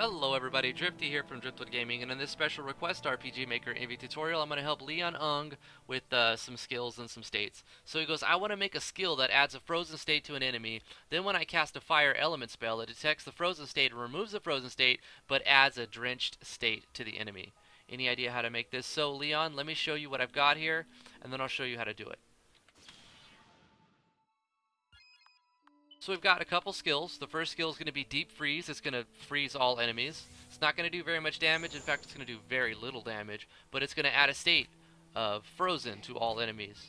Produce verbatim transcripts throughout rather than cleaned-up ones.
Hello everybody, Drifty here from Driftwood Gaming, and in this special request R P G Maker M V tutorial, I'm going to help Leon Ung with uh, some skills and some states. So he goes, I want to make a skill that adds a frozen state to an enemy, then when I cast a fire element spell, it detects the frozen state and removes the frozen state, but adds a drenched state to the enemy. Any idea how to make this? So Leon, let me show you what I've got here, and then I'll show you how to do it. So we've got a couple skills. The first skill is going to be Deep Freeze. It's going to freeze all enemies. It's not going to do very much damage. In fact, it's going to do very little damage, but it's going to add a state of frozen to all enemies.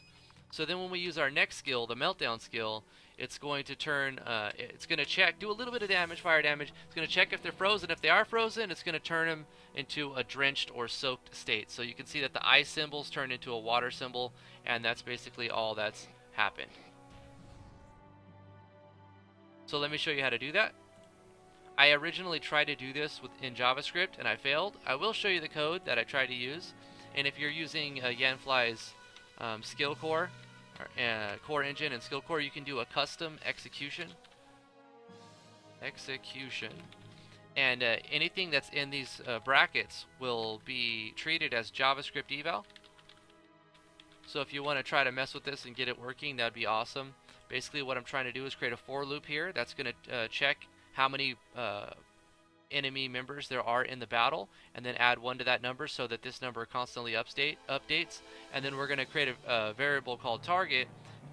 So then when we use our next skill, the Meltdown skill, it's going to turn, uh, it's going to check, do a little bit of damage, fire damage. It's going to check if they're frozen. If they are frozen, it's going to turn them into a drenched or soaked state. So you can see that the ice symbol's turned into a water symbol, and that's basically all that's happened. So let me show you how to do that. I originally tried to do this with, in JavaScript, and I failed. I will show you the code that I tried to use. And if you're using uh, Yanfly's um, skill core, or, uh, core engine and skill core, you can do a custom execution. Execution. And uh, anything that's in these uh, brackets will be treated as JavaScript eval. So if you want to try to mess with this and get it working, that'd be awesome. Basically what I'm trying to do is create a for loop here that's going to uh, check how many uh, enemy members there are in the battle, and then add one to that number so that this number constantly update, updates. And then we're going to create a uh, variable called target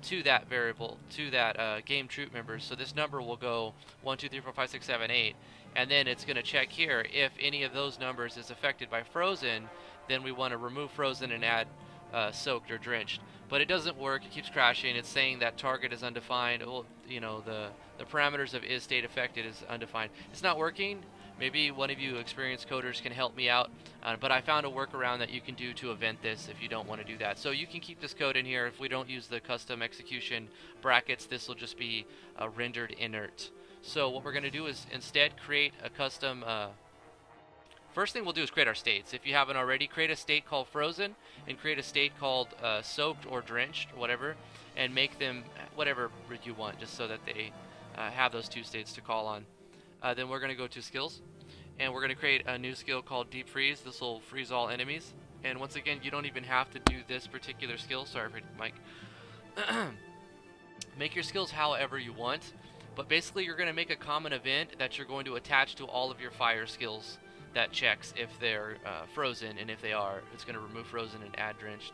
to that variable, to that uh, game troop members. So this number will go one, two, three, four, five, six, seven, eight. And then it's going to check here if any of those numbers is affected by frozen, then we want to remove frozen and add Uh, soaked or drenched. But it doesn't work, it keeps crashing. It's saying that target is undefined. Well, you know, the the parameters of is state affected is undefined. It's not working. Maybe one of you experienced coders can help me out, uh, but I found a workaround that you can do to event this if you don't want to do that. So you can keep this code in here. If we don't use the custom execution brackets, this will just be uh, rendered inert. So what we're going to do is instead create a custom uh, first thing we'll do is create our states. If you haven't already, create a state called frozen and create a state called uh, soaked or drenched or whatever, and make them whatever you want just so that they uh, have those two states to call on. Uh, then we're going to go to skills, and we're going to create a new skill called Deep Freeze. This will freeze all enemies. And once again, you don't even have to do this particular skill. Sorry for Mike. Make your skills however you want, but basically you're going to make a common event that you're going to attach to all of your fire skills that checks if they're uh, frozen, and if they are, it's going to remove frozen and add drenched.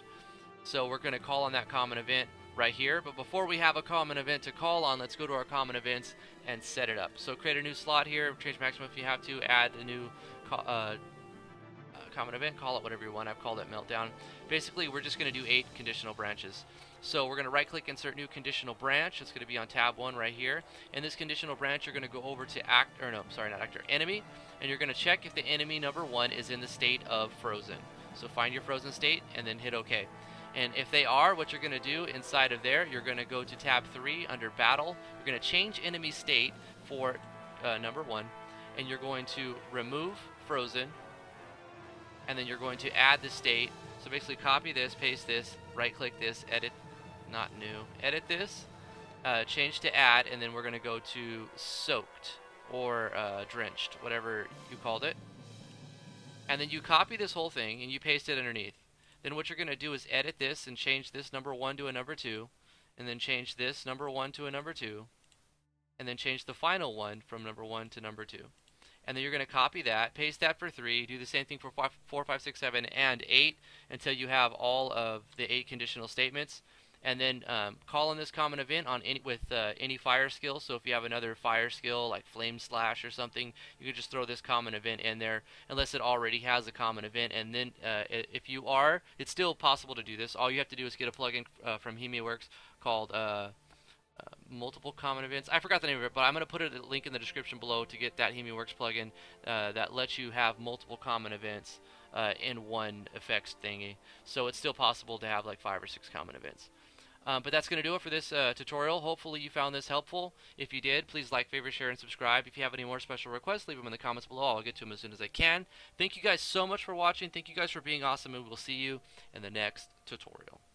So we're going to call on that common event right here, but before we have a common event to call on, let's go to our common events and set it up. So create a new slot here, change maximum if you have to, add a new uh, common event, call it whatever you want. I've called it Meltdown. Basically we're just going to do eight conditional branches. So we're going to right click, insert new conditional branch. It's going to be on tab one right here. In this conditional branch, you're going to go over to act, or no, sorry, not actor, enemy, and you're going to check if the enemy number one is in the state of frozen. So find your frozen state and then hit OK. And if they are, what you're going to do inside of there, you're going to go to tab three under battle. You're going to change enemy state for uh, number one, and you're going to remove frozen, and then you're going to add the state. So basically copy this, paste this, right click this, edit, not new, edit this, uh, change to add, and then we're going to go to soaked or uh, drenched, whatever you called it. And then you copy this whole thing and you paste it underneath. Then what you're going to do is edit this and change this number one to a number two, and then change this number one to a number two, and then change the final one from number one to number two. And then you're going to copy that, paste that for three, do the same thing for five, four, five, six, seven, and eight until you have all of the eight conditional statements. And then um, call on this common event on any, with uh, any fire skill. So if you have another fire skill like Flame Slash or something, you can just throw this common event in there unless it already has a common event. And then uh, if you are, it's still possible to do this. All you have to do is get a plugin uh, from HimeWorks called uh, Uh, multiple common events. I forgot the name of it, but I'm going to put a link in the description below to get that HimeWorks plugin uh, that lets you have multiple common events uh, in one effects thingy. So it's still possible to have like five or six common events. Um, but that's going to do it for this uh, tutorial. Hopefully you found this helpful. If you did, please like, favorite, share, and subscribe. If you have any more special requests, leave them in the comments below. I'll get to them as soon as I can. Thank you guys so much for watching. Thank you guys for being awesome, and we'll see you in the next tutorial.